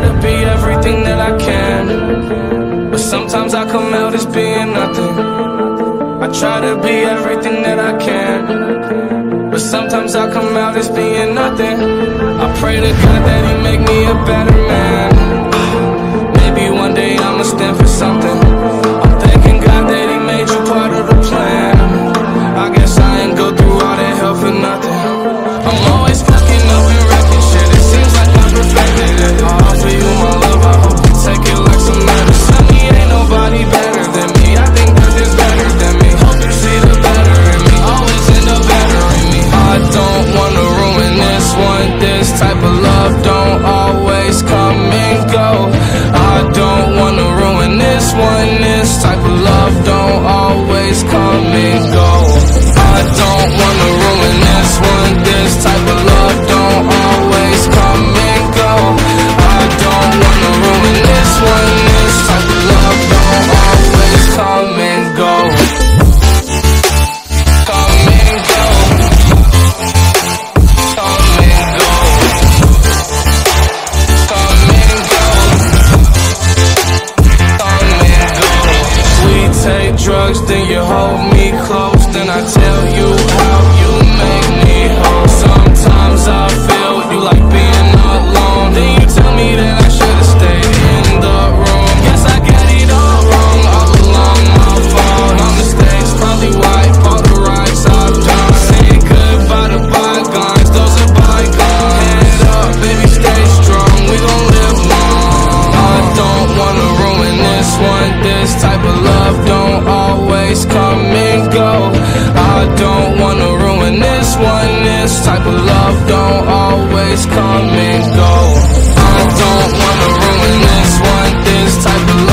try to be everything that I can, but sometimes I come out as being nothing. I try to be everything that I can, but sometimes I come out as being nothing. I pray to God that He make me a better man. Maybe one day I'ma stand for something. I'm thanking God that He made you part of the plan. I guess I ain't go through all that hell for nothing. I'm always fucking up and wrecking shit. It seems like I'm perfected it. I offer you my love, I hope you take it like some medicine. Sunny ain't nobody better than me. I think that there's better than me. Hope you see the better in me. Always end up better in me. I don't wanna ruin this one. This type of love don't always come and go. I don't wanna ruin this one. This type of love don't always come and go. I don't wanna ruin this one. This type of love don't always come and go. I don't wanna ruin this one. This type of love don't always come and go. Come and go. Come and go. Come and go. Come and go. We take drugs, then you hold me close. Then I tell you how you make me whole. Sometimes I feel you like being alone. Then you tell me that I should've stayed in the room. Guess I got it all wrong, all along my fault. My mistakes probably wipe all the rights I've done. Saying goodbye to bygones, those are bygones. Head up, baby, stay strong, we gon' live long. I don't wanna ruin this one. This type of love don't always come and go. I don't wanna ruin this one. This type of love don't always come and go. I don't wanna ruin this one. This type of love